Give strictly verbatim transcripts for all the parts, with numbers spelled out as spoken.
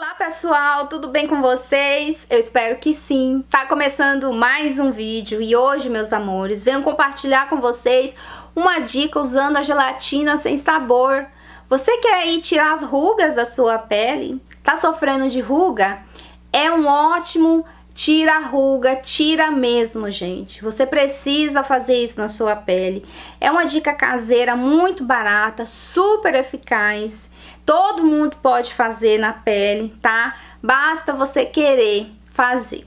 Olá pessoal, tudo bem com vocês? Eu espero que sim. Tá começando mais um vídeo e hoje, meus amores, venho compartilhar com vocês uma dica usando a gelatina sem sabor. Você quer aí tirar as rugas da sua pele? Tá sofrendo de ruga? É um ótimo tira ruga, tira mesmo, gente. Você precisa fazer isso na sua pele. É uma dica caseira muito barata, super eficaz. Todo mundo pode fazer na pele, tá? Basta você querer fazer.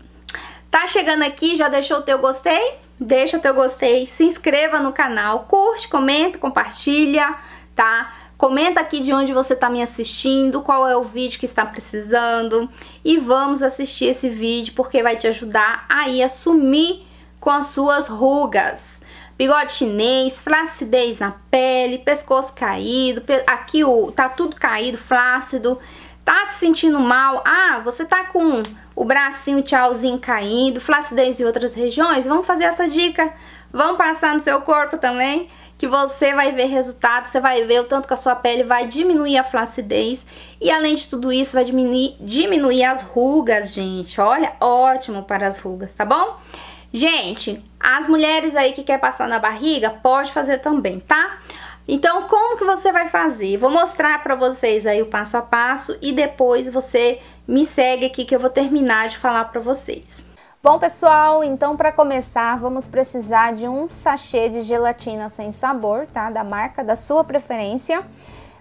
Tá chegando aqui, já deixou o teu gostei? Deixa teu gostei, se inscreva no canal, curte, comenta, compartilha, tá? Comenta aqui de onde você tá me assistindo, qual é o vídeo que está precisando. E vamos assistir esse vídeo porque vai te ajudar aí a sumir com as suas rugas. Bigode chinês, flacidez na pele, pescoço caído, aqui o, tá tudo caído, flácido, tá se sentindo mal, ah, você tá com o bracinho, tchauzinho caindo, flacidez em outras regiões, vamos fazer essa dica, vamos passar no seu corpo também, que você vai ver resultado, você vai ver o tanto que a sua pele vai diminuir a flacidez e além de tudo isso vai diminuir, diminuir as rugas, gente, olha, ótimo para as rugas, tá bom? Gente, as mulheres aí que quer passar na barriga, pode fazer também, tá? Então, como que você vai fazer? Vou mostrar pra vocês aí o passo a passo e depois você me segue aqui que eu vou terminar de falar pra vocês. Bom, pessoal, então pra começar, vamos precisar de um sachê de gelatina sem sabor, tá? Da marca da sua preferência.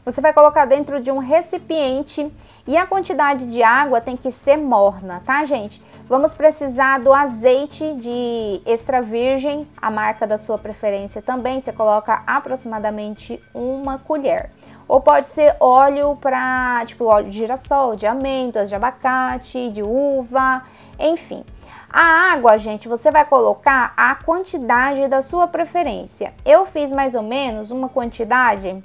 Você vai colocar dentro de um recipiente e a quantidade de água tem que ser morna, tá, gente? Vamos precisar do azeite de extra virgem, a marca da sua preferência também, você coloca aproximadamente uma colher. Ou pode ser óleo para, tipo, óleo de girassol, de amêndoas, de abacate, de uva, enfim. A água, gente, você vai colocar a quantidade da sua preferência. Eu fiz mais ou menos uma quantidade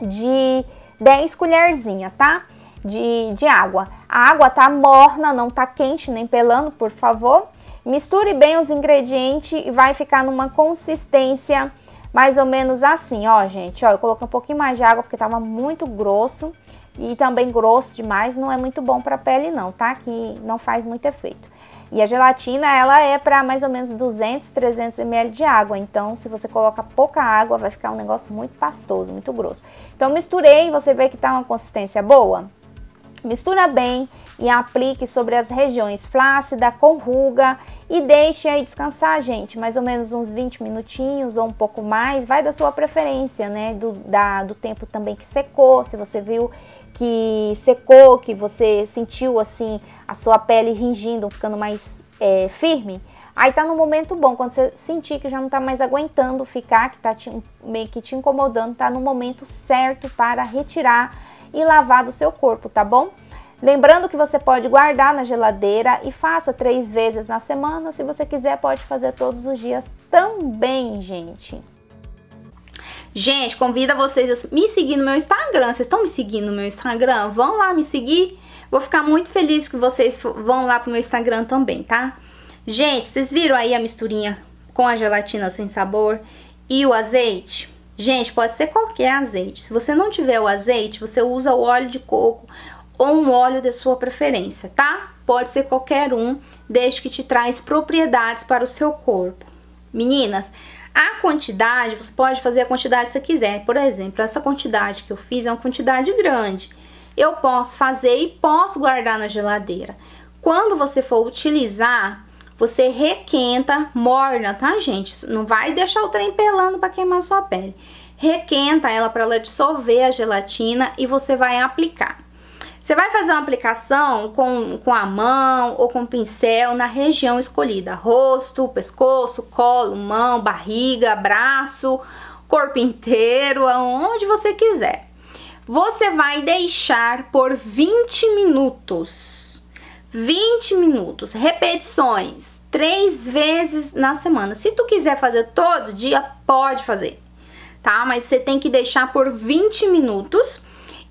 de dez colherzinhas, tá? De, de água. A água tá morna, não tá quente nem pelando, por favor. Misture bem os ingredientes e vai ficar numa consistência mais ou menos assim, ó, gente. Ó, eu coloquei um pouquinho mais de água porque tava muito grosso e também grosso demais não é muito bom pra pele não, tá? Que não faz muito efeito. E a gelatina, ela é pra mais ou menos duzentos, trezentos mililitros de água. Então, se você coloca pouca água, vai ficar um negócio muito pastoso, muito grosso. Então, misturei, você vê que tá uma consistência boa. Mistura bem e aplique sobre as regiões flácida, com ruga e deixe aí descansar, gente, mais ou menos uns vinte minutinhos ou um pouco mais, vai da sua preferência, né, do, da, do tempo também que secou, se você viu que secou, que você sentiu assim a sua pele ringindo, ficando mais é, firme, aí tá num momento bom, quando você sentir que já não tá mais aguentando ficar, que tá te, meio que te incomodando, tá no momento certo para retirar e lavar do seu corpo, tá bom? Lembrando que você pode guardar na geladeira e faça três vezes na semana. Se você quiser, pode fazer todos os dias também, gente. Gente, convido vocês a me seguir no meu Instagram. Vocês estão me seguindo no meu Instagram? Vão lá me seguir. Vou ficar muito feliz que vocês vão lá pro meu Instagram também, tá? Gente, vocês viram aí a misturinha com a gelatina sem sabor e o azeite? Gente, pode ser qualquer azeite. Se você não tiver o azeite, você usa o óleo de coco ou um óleo da sua preferência, tá? Pode ser qualquer um, desde que te traz propriedades para o seu corpo. Meninas, a quantidade, você pode fazer a quantidade que você quiser. Por exemplo, essa quantidade que eu fiz é uma quantidade grande. Eu posso fazer e posso guardar na geladeira. Quando você for utilizar, você requenta, morna, tá, gente? Não vai deixar o trem pelando pra queimar sua pele. Requenta ela pra ela dissolver a gelatina e você vai aplicar. Você vai fazer uma aplicação com, com a mão ou com o pincel na região escolhida. Rosto, pescoço, colo, mão, barriga, braço, corpo inteiro, aonde você quiser. Você vai deixar por vinte minutos. vinte minutos, repetições, três vezes na semana. Se tu quiser fazer todo dia, pode fazer, tá? Mas você tem que deixar por vinte minutos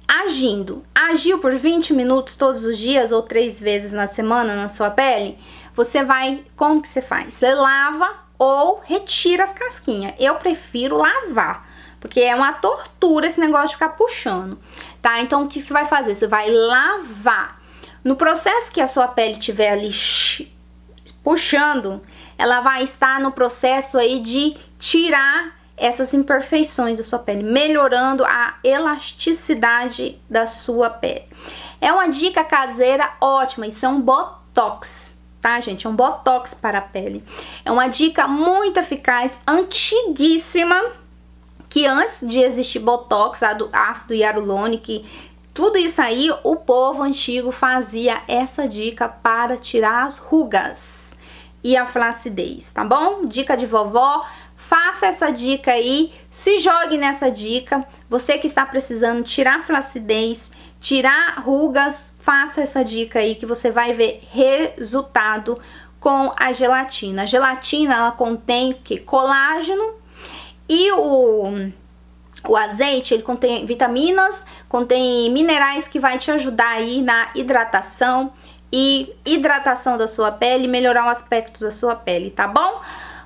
agindo. Agiu por vinte minutos todos os dias ou três vezes na semana na sua pele, você vai, como que você faz? Você lava ou retira as casquinhas. Eu prefiro lavar, porque é uma tortura esse negócio de ficar puxando, tá? Então, o que você vai fazer? Você vai lavar. No processo que a sua pele estiver ali puxando, ela vai estar no processo aí de tirar essas imperfeições da sua pele, melhorando a elasticidade da sua pele. É uma dica caseira ótima, isso é um botox, tá, gente? É um botox para a pele. É uma dica muito eficaz, antiguíssima, que antes de existir botox, ácido hialurônico, tudo isso aí, o povo antigo fazia essa dica para tirar as rugas e a flacidez, tá bom? Dica de vovó, faça essa dica aí, se jogue nessa dica. Você que está precisando tirar flacidez, tirar rugas, faça essa dica aí que você vai ver resultado com a gelatina. A gelatina, ela contém o quê? Colágeno, e o, o azeite, ele contém vitaminas, contém minerais que vai te ajudar aí na hidratação e hidratação da sua pele, melhorar o aspecto da sua pele, tá bom?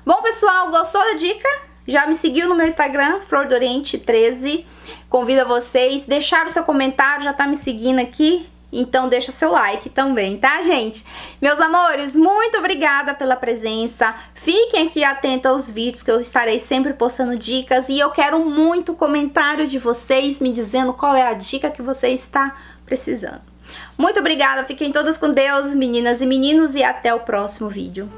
Bom, pessoal, gostou da dica? Já me seguiu no meu Instagram, Flor do Oriente treze. Convido a vocês, deixar o seu comentário, já tá me seguindo aqui, então deixa seu like também, tá, gente? Meus amores, muito obrigada pela presença. Fiquem aqui atentos aos vídeos que eu estarei sempre postando dicas, e eu quero muito comentário de vocês me dizendo qual é a dica que você está precisando. Muito obrigada, fiquem todas com Deus, meninas e meninos, e até o próximo vídeo.